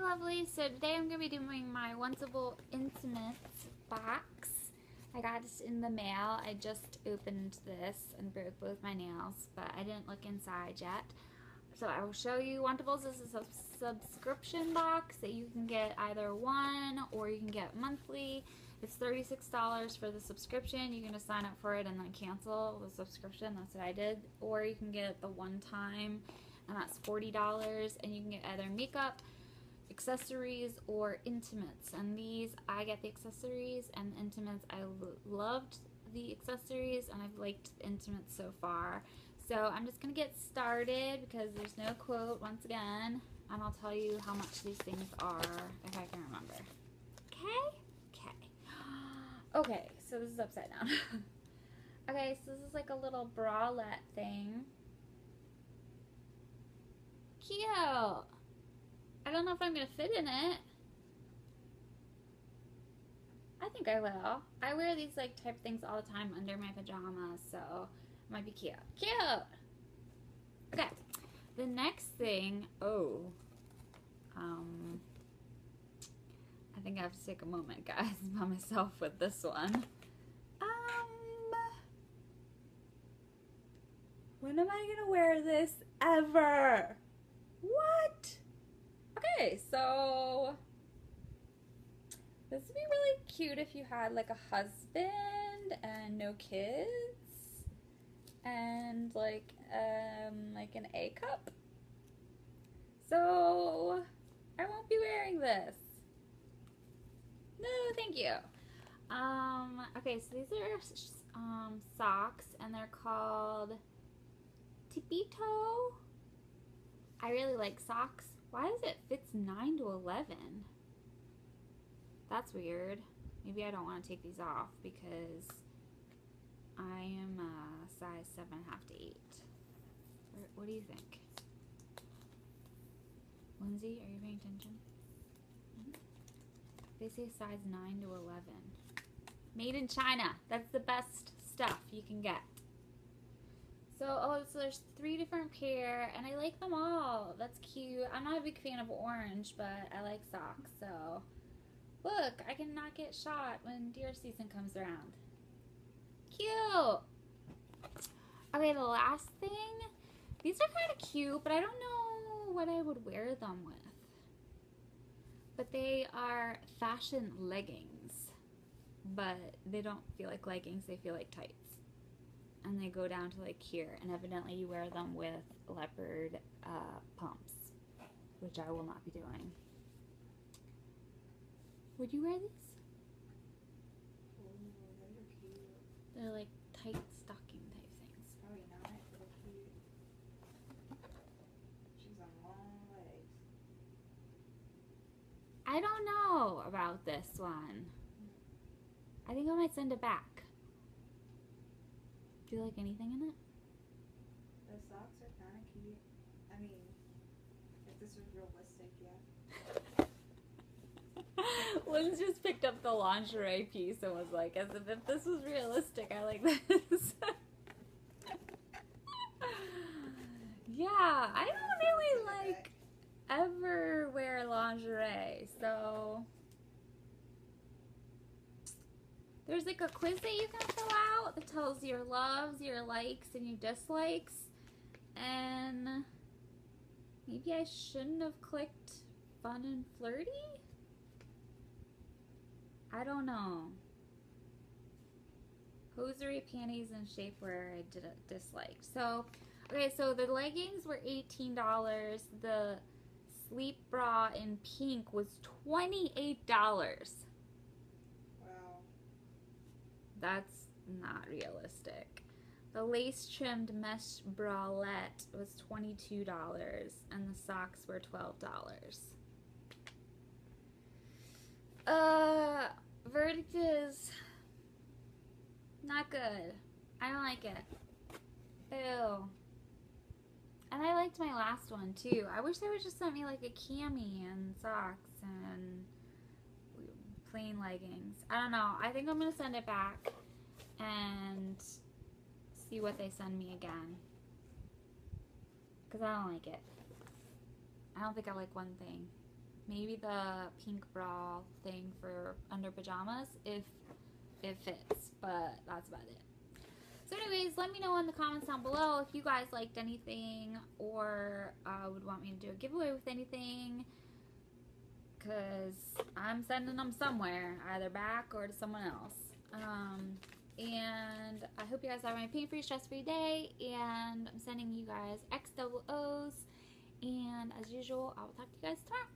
Hi lovely, so today I'm going to be doing my Wantable Intimates box. I got this in the mail. I just opened this and broke both my nails, but I didn't look inside yet. So I will show you Wantables. This is a subscription box that you can get either one or you can get monthly. It's $36 for the subscription. You can just sign up for it and then cancel the subscription. That's what I did. Or you can get it the one time and that's $40, and you can get either makeup, accessories, or intimates. And these, I get the accessories, and the intimates, I loved the accessories and I've liked the intimates so far. So I'm just gonna get started because there's no quote once again, and I'll tell you how much these things are if I can remember. Okay, so this is upside down. Okay, so this is like a little bralette thing. Cute! I don't know if I'm gonna fit in it. I think I will. I wear these like type things all the time under my pajamas, so it might be cute. Cute! Okay, the next thing, I think I have to take a moment, guys, by myself with this one. When am I gonna wear this ever? What? Okay, so this would be really cute if you had like a husband and no kids and like an A cup. So I won't be wearing this. No, thank you. Okay, so these are socks and they're called Tipito. I really like socks. Why does it fits 9 to 11? That's weird. Maybe I don't want to take these off because I am a size 7.5 to 8. What do you think? Lindsay, are you paying attention? They say size 9 to 11. Made in China. That's the best stuff you can get. So, so there's 3 different pair, and I like them all. That's cute. I'm not a big fan of orange, but I like socks, so. Look, I cannot get shot when deer season comes around. Cute! Okay, the last thing. These are kind of cute, but I don't know what I would wear them with. But they are fashion leggings, but they don't feel like leggings, they feel like tights. And they go down to like here, and evidently you wear them with leopard pumps, which I will not be doing. Would you wear these? They're like tight stocking type things. Probably not. I don't know about this one. I think I might send it back. Do you like anything in it? The socks are kind of cute. I mean, if this was realistic, yeah. Lynn's just picked up the lingerie piece and was like, as if this was realistic, I like this. Yeah, I don't really like ever wear lingerie, so there's like a quiz that you can fill out that tells your loves, your likes, and your dislikes, and maybe I shouldn't have clicked fun and flirty? I don't know. Hosiery, panties, and shapewear I disliked. So, okay, so the leggings were $18, the sleep bra in pink was $28. Wow. That's not realistic. The lace-trimmed mesh bralette was $22, and the socks were $12. Verdict is not good. I don't like it. Boo. And I liked my last one too. I wish they would just sent me like a cami and socks and plain leggings. I don't know. I think I'm gonna send it back and see what they send me again. Cause I don't like it. I don't think I like one thing. maybe the pink bra thing for under pajamas if it fits, but that's about it. So anyways, let me know in the comments down below if you guys liked anything or would want me to do a giveaway with anything, because I'm sending them somewhere, either back or to someone else. And I hope you guys have a pain-free, stress-free day, and I'm sending you guys XOOs, and as usual, I will talk to you guys tomorrow.